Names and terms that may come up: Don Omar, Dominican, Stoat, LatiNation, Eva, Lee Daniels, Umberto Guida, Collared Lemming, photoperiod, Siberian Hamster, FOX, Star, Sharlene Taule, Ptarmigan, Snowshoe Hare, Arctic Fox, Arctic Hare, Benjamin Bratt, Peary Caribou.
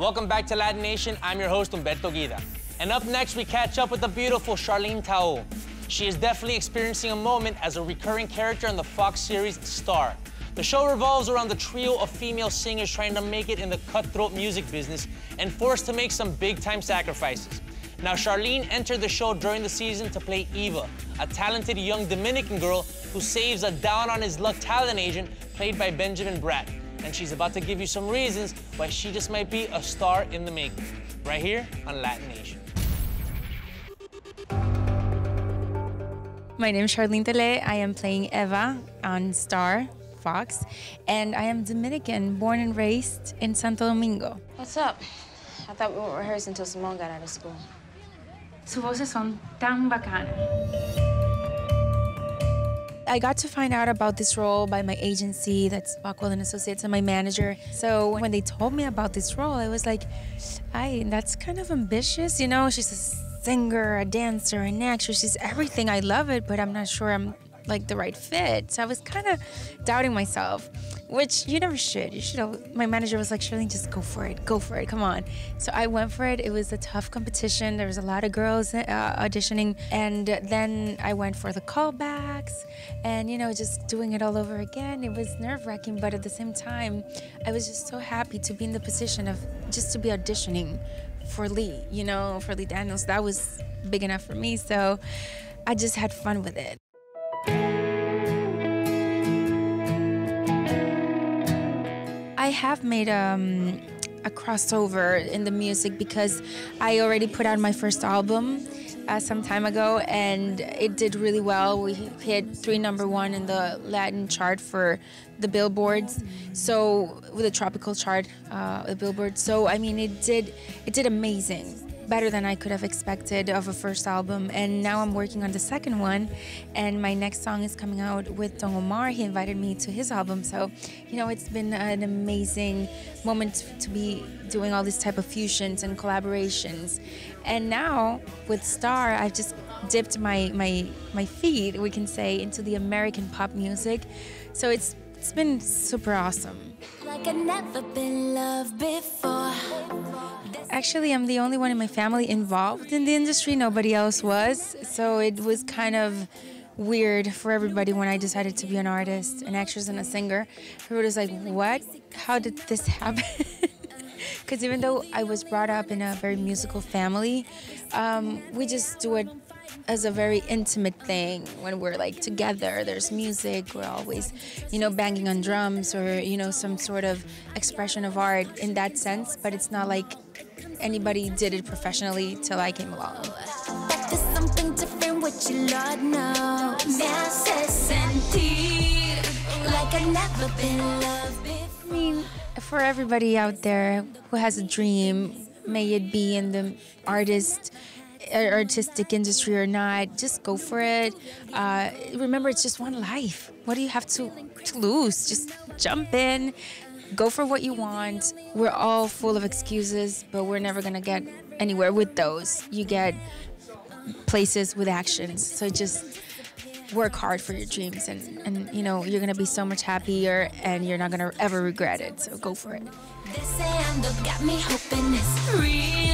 Welcome back to LatiNation. I'm your host, Umberto Guida. And up next, we catch up with the beautiful Sharlene Taule. She is definitely experiencing a moment as a recurring character on the Fox series Star. The show revolves around the trio of female singers trying to make it in the cutthroat music business and forced to make some big-time sacrifices. Now, Sharlene entered the show during the season to play Eva, a talented young Dominican girl who saves a down-on-his-luck talent agent played by Benjamin Bratt. And she's about to give you some reasons why she just might be a star in the making, right here on LatiNation. My name is Sharlene Taule. I am playing Eva on Star, Fox, and I am Dominican, born and raised in Santo Domingo. What's up? I thought we won't rehearse until Simone got out of school. Sus voces son tan bacanas. I got to find out about this role by my agency, that's Buckle and Associates, and my manager. So when they told me about this role, I was like, that's kind of ambitious, you know? She's a singer, a dancer, an actress, she's everything. I love it, but I'm not sure I'm like the right fit. So I was kind of doubting myself, which you never should. You should have, my manager was like, Sharlene, just go for it, come on. So I went for it. It was a tough competition. There was a lot of girls auditioning. And then I went for the callbacks and, you know, just doing it all over again. It was nerve-wracking, but at the same time, I was just so happy to be in the position of just to be auditioning for Lee, you know, for Lee Daniels. That was big enough for me, so I just had fun with it. I have made a crossover in the music because I already put out my first album some time ago, and it did really well. We hit 3 number 1 in the Latin chart for the Billboards, so with the tropical chart, the Billboard. So I mean, it did amazing. Better than I could have expected of a first album, and now I'm working on the second one, and my next song is coming out with Don Omar. He invited me to his album, so you know, it's been an amazing moment to be doing all these type of fusions and collaborations. And now with Star, I've just dipped my feet, we can say, into the American pop music, so it's been super awesome. Like I've never been loved before. Actually, I'm the only one in my family involved in the industry. Nobody else was. So it was kind of weird for everybody when I decided to be an artist, an actress, and a singer. Everybody was like, what? How did this happen? Because even though I was brought up in a very musical family, we just do it as a very intimate thing when we're like together. There's music, we're always, you know, banging on drums or, you know, some sort of expression of art in that sense, but it's not like anybody did it professionally till I came along. I mean, for everybody out there who has a dream, may it be in the artistic industry or not, just go for it. Remember, it's just one life. What do you have to lose? Just jump in, go for what you want. We're all full of excuses, but we're never gonna get anywhere with those. You get places with actions. So just work hard for your dreams, and you know, you're gonna be so much happier and you're not gonna ever regret it. So go for it. They say I'm the got me hoping it's real.